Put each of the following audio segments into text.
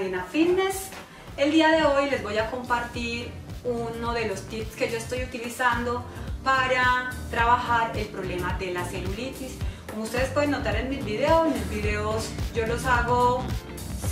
Nena Fitness. El día de hoy les voy a compartir uno de los tips que yo estoy utilizando para trabajar el problema de la celulitis. Como ustedes pueden notar en mis videos yo los hago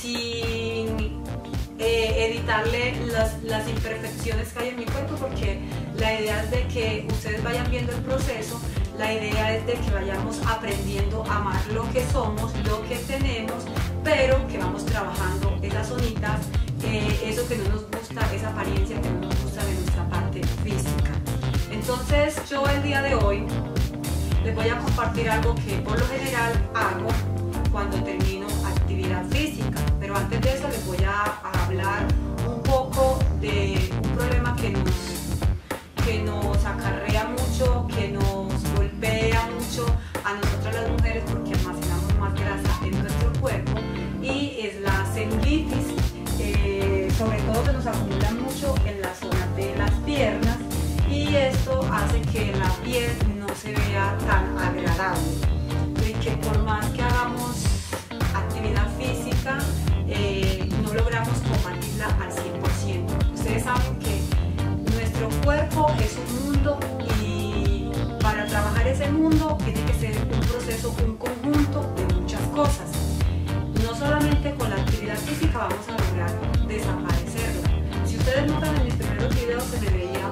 sin editarle las imperfecciones que hay en mi cuerpo, porque la idea es de que ustedes vayan viendo el proceso. La idea es de que vayamos aprendiendo a amar lo que somos, lo que tenemos, pero que vamos trabajando esas zonitas, eso que no nos gusta, esa apariencia que no nos gusta de nuestra parte física. Entonces yo el día de hoy les voy a compartir algo que por lo general hago cuando termino actividad física, pero antes de eso les voy a hablar un poco de un problema que nos acarrea mucho, que nos golpea mucho a nosotras las mujeres, porque almacenamos más grasa en nuestro cuerpo, y es la celulitis. Sobre todo que nos acumula mucho en la zona de las piernas, y esto hace que la piel no se vea tan agradable, y que por más que hagamos actividad física no logramos combatirla al 100%. Ustedes saben que nuestro cuerpo es un mundo, y para trabajar ese mundo tiene que ser un proceso, un conjunto de muchas cosas. No solamente con la actividad física vamos a lograr desaparecerla. Si ustedes notan, en mis primeros videos se me veía,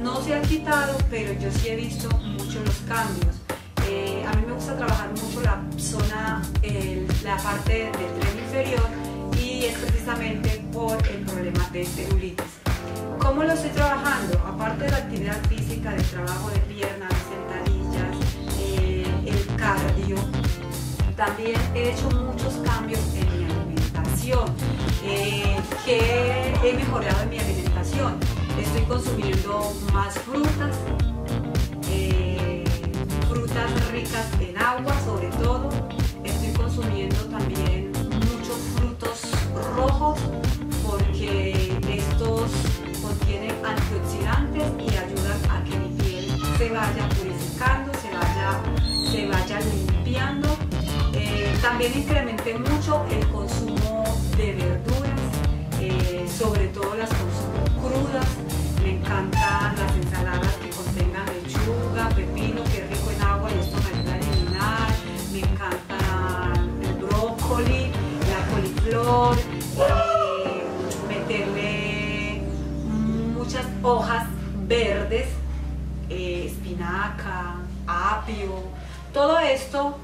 no se ha quitado, pero yo sí he visto mucho los cambios. A mí me gusta trabajar mucho la zona, la parte del tren inferior, y es precisamente por el problema de celulitis. ¿Cómo lo estoy trabajando? Aparte de la actividad física, del trabajo de piernas, sentadillas, el cardio, también he hecho muchos cambios en mi alimentación. Que he mejorado en mi alimentación. Estoy consumiendo más frutas, frutas ricas en agua sobre todo. Estoy consumiendo también muchos frutos rojos, porque estos contienen antioxidantes y ayudan a que mi piel se vaya purificando, se vaya limpiando. También incrementé mucho el consumo de verduras, sobre todo las consumo crudas. Me encantan las ensaladas que contengan lechuga, pepino, que es rico en agua y esto me ayuda a eliminar. Me encanta el brócoli, la coliflor, meterle muchas hojas verdes, espinaca, apio. Todo esto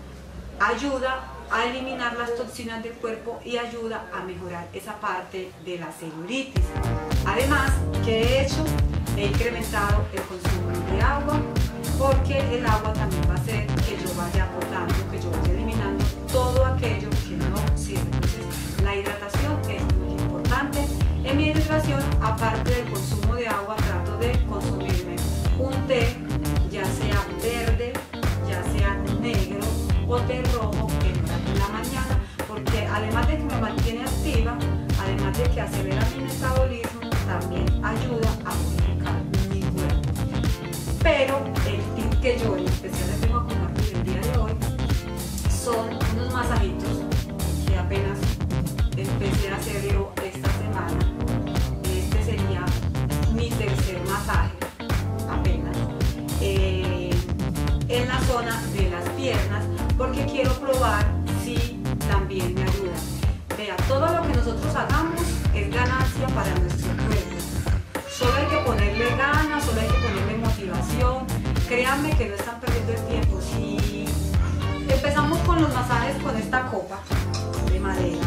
ayuda a eliminar las toxinas del cuerpo y ayuda a mejorar esa parte de la celulitis. Además, ¿qué he hecho? He incrementado el consumo de agua, porque el agua también va a hacer que yo vaya aportando, que yo vaya eliminando todo aquello que no sirve. Entonces, la hidratación es muy importante. En mi hidratación, aparte del consumo de agua, trato de consumirme un té, ya sea verde, ya sea negro o té rojo, porque además de que me mantiene activa, además de que acelera mi metabolismo, también ayuda a purificar mi cuerpo. Pero el tip que yo en especial les tengo a compartir el día de hoy son unos masajitos que apenas empecé a hacer yo esta semana. Este sería mi tercer masaje, apenas, en la zona de las piernas, porque quiero probar si también me ayuda. Vea, todo lo que nosotros hagamos es ganancia para nuestro cuerpo. Solo hay que ponerle ganas, solo hay que ponerle motivación. Créanme que no están perdiendo el tiempo. Si empezamos con los masajes con esta copa de madera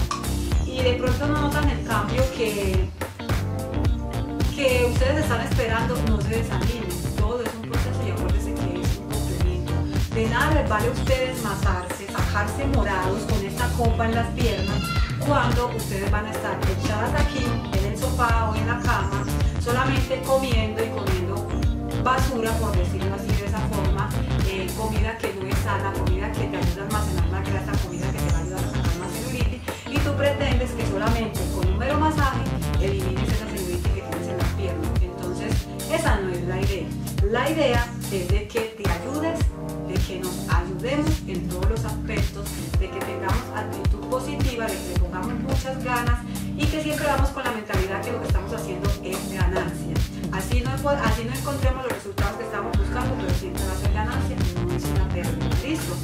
y de pronto no notan el cambio que ustedes están esperando, no se desanimen. Todo es un proceso, y acuérdense que es un complemento. De nada les vale a ustedes masarse, sacarse morados con esta copa en las piernas, cuando ustedes van a estar echadas aquí en el sofá o en la cama, solamente comiendo y comiendo basura, por decirlo así, de esa forma, comida que no es sana, comida que te ayuda a almacenar más grasa, comida que te va a ayudar a sacar más celulitis, y tú pretendes que solamente con un mero masaje elimines esa celulitis que tienes en las piernas. Entonces, esa no es la idea. La idea es de que te ayudes, de que nos ayudemos en todos los aspectos, de que tengamos actitud positiva, de que pongamos muchas ganas, y que siempre vamos con la mentalidad que lo que estamos haciendo es ganancia. Así no encontremos los resultados que estamos buscando, pero siempre va a ser ganancia, no es una pérdida. Listo.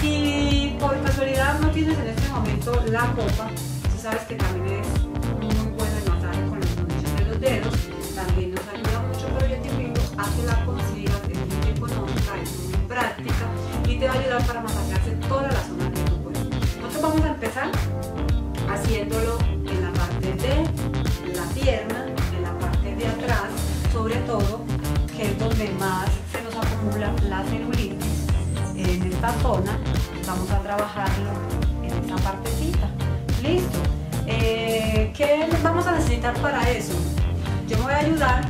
Si por casualidad no tienes en este momento la copa, tú sabes que también es muy bueno el masaje con los tornillos de los dedos, también nos ayuda mucho, pero yo te invito a que la consigas, es muy económica, es muy práctica y te va a ayudar para masajearse toda la zona de tu cuerpo. Nosotros vamos a empezar haciéndolo en la parte de la pierna, en la parte de atrás, sobre todo, que es donde más se nos acumula la celulitis. En esta zona vamos a trabajarlo en esta partecita. Listo. ¿Qué vamos a necesitar para eso? Yo me voy a ayudar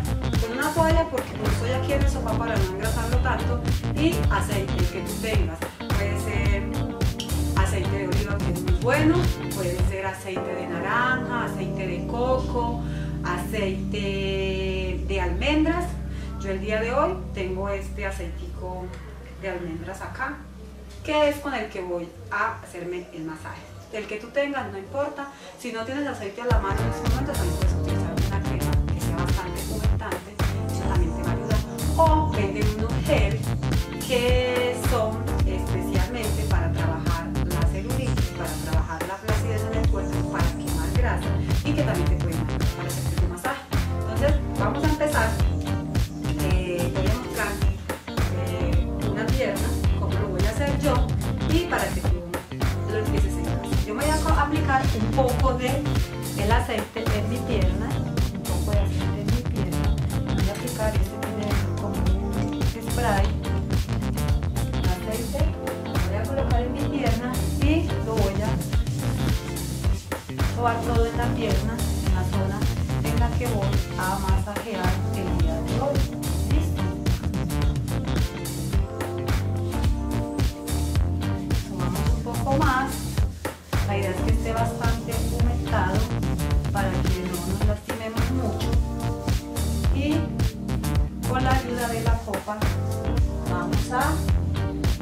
con una toalla porque como estoy aquí en el sofá para no engrasarlo tanto, y aceite que tú tengas. Puede ser aceite de oliva, que es muy bueno, puede ser aceite de naranja, aceite de coco, aceite de almendras. Yo el día de hoy tengo este aceitico de almendras acá, que es con el que voy a hacerme el masaje. El que tú tengas no importa, si no tienes aceite a la mano en este momento también puedes utilizar una crema que sea bastante humectante, eso también te va a ayudar, o venden unos gel que son especialmente para trabajar la celulitis, para trabajar la flacidez en el cuerpo, para quemar grasa y que también te pueden ayudar para hacerte tu masaje. Entonces vamos a empezar. Para que tú lo empieces en casa. Yo me voy a aplicar un poco del aceite en mi pierna, un poco de aceite en mi pierna. Voy a aplicar este primero con un spray. Aceite lo voy a colocar en mi pierna y lo voy a sobar todo en la pierna, en la zona en la que voy a masajear el día de hoy. Más, la idea es que esté bastante humectado para que no nos lastimemos mucho, y con la ayuda de la copa vamos a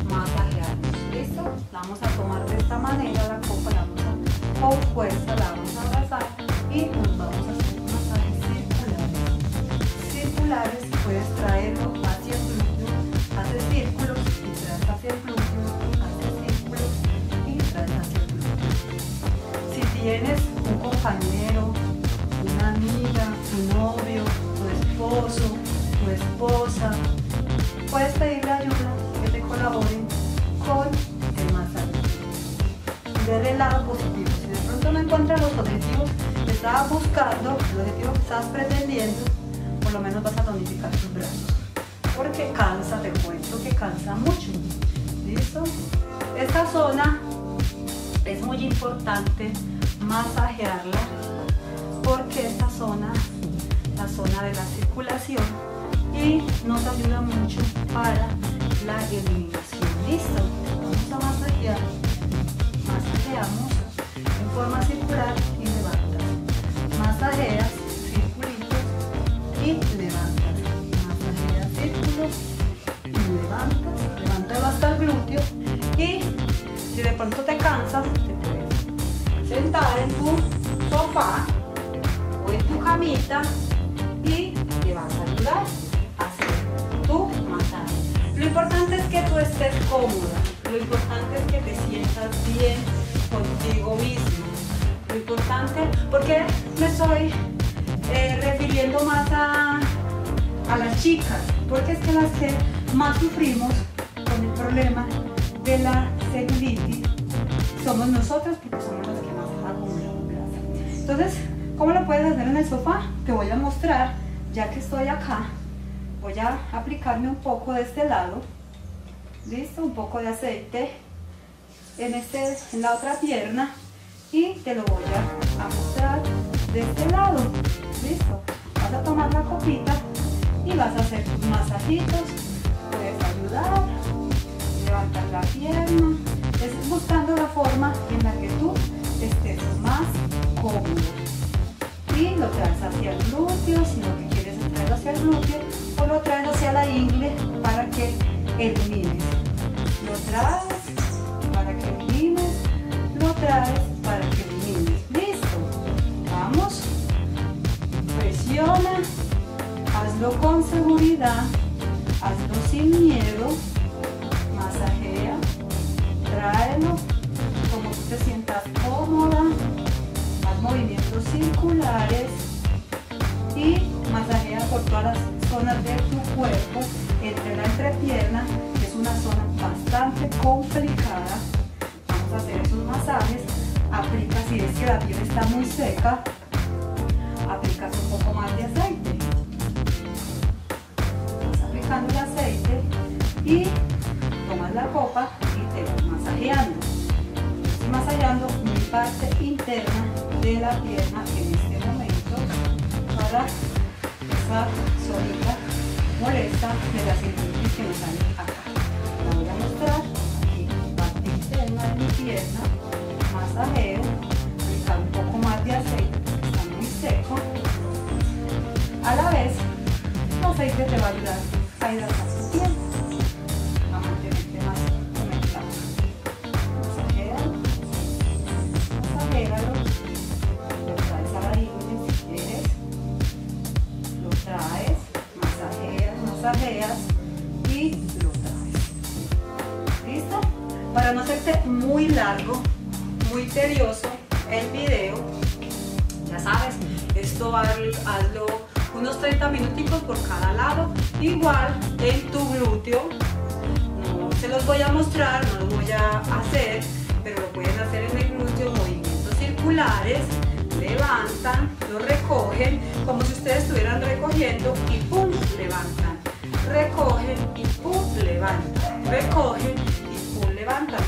masajearnos. Listo, la vamos a tomar de esta manera, la copa la vamos a, con fuerza la vamos a abrazar y nos vamos a hacer masajes circulares. Puedes traerlo hacia el glúteo, hace círculos y traes hacia el glúteo. Tienes un compañero, una amiga, tu novio, tu esposo, tu esposa, puedes pedirle ayuda que te colaboren con el masaje. Ver el lado positivo. Si de pronto no encuentras los objetivos que estabas buscando, el objetivo que estabas pretendiendo, por lo menos vas a tonificar tus brazos. Porque cansa, te cuento que cansa mucho. ¿Listo? Esta zona es muy importante masajearla porque esta zona, la zona de la circulación, y nos ayuda mucho para la eliminación. Listo, vamos a masajear, masajeamos en forma circular y levantas, masajeas circulitos y levantas, masajeas círculos y levantas, levantas hasta el glúteo. Y si de pronto te cansas, te puedes sentar en tu sofá o en tu camita y te vas a ayudar a hacer tu masaje. Lo importante es que tú estés cómoda, lo importante es que te sientas bien contigo mismo. Lo importante, porque me estoy refiriendo más a las chicas, porque es que las que más sufrimos con el problema de la celulitis somos nosotras, porque somos las que más acumulamos grasa. Entonces, ¿cómo lo puedes hacer en el sofá? Te voy a mostrar, ya que estoy acá, voy a aplicarme un poco de este lado, listo, un poco de aceite en la otra pierna, y te lo voy a mostrar de este lado. Listo, vas a tomar la copita y vas a hacer tus masajitos, puedes ayudar, levantar la pierna, es buscando la forma en la que tú estés más cómodo, y lo traes hacia el glúteo, si lo que quieres es traerlo hacia el glúteo, o lo traes hacia la ingle para que elimines, lo traes para que elimines, lo traes para que elimines. Listo, funciona, hazlo con seguridad, hazlo sin miedo, masajea, tráelo como tú te sientas cómoda, haz movimientos circulares y masajea por todas las zonas de tu cuerpo, entre la entrepierna, que es una zona bastante complicada. Vamos a hacer esos masajes, aplica si ves que la piel está muy seca, aplicas un poco más de aceite, vas aplicando el aceite y tomas la copa y te vas masajeando. Estoy masajeando mi parte interna de la pierna en este momento para esa solita molesta de la circunferencia que nos sale acá. La voy a mostrar aquí, parte interna de mi pierna, masajeo, aplicar un poco más de aceite. Seco. A la vez, el aceite te va a ayudar a hidratar tu piel, a mantenerte más conectada. Masajéalo, masajéalo, lo traes a la ingle si quieres, lo traes, masajeas, masajeas y lo traes. ¿Listo? Para no hacerte muy largo, muy tedioso el video, ya sabes, esto hazlo unos 30 minuticos por cada lado, igual en tu glúteo, no se los voy a mostrar, no los voy a hacer, pero lo pueden hacer en el glúteo, movimientos circulares, levantan, lo recogen, como si ustedes estuvieran recogiendo y pum, levantan, recogen y pum, levantan, recogen y pum, levantan.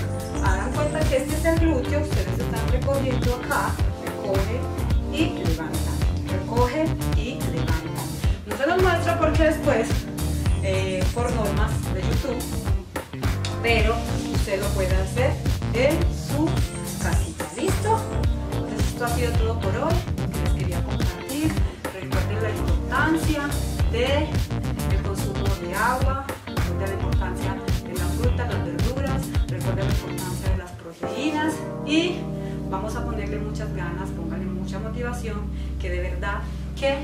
Hagan cuenta que este es el glúteo, ustedes están recogiendo acá, recogen y levanta, recoge y levanta. No se los muestro porque después, por normas de YouTube, pero usted lo puede hacer en su casita. ¿Listo? Entonces esto ha sido todo por hoy. Les quería compartir. Recuerden la importancia del consumo de agua, recuerden la importancia de las frutas, las verduras, recuerden la importancia de las proteínas y vamos a ponerle muchas ganas, pónganle mucha motivación, que de verdad que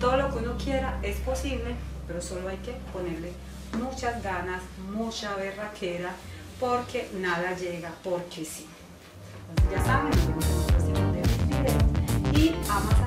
todo lo que uno quiera es posible, pero solo hay que ponerle muchas ganas, mucha berraquera, porque nada llega porque sí. Entonces ya saben, nos vemos en los próximos videos y amas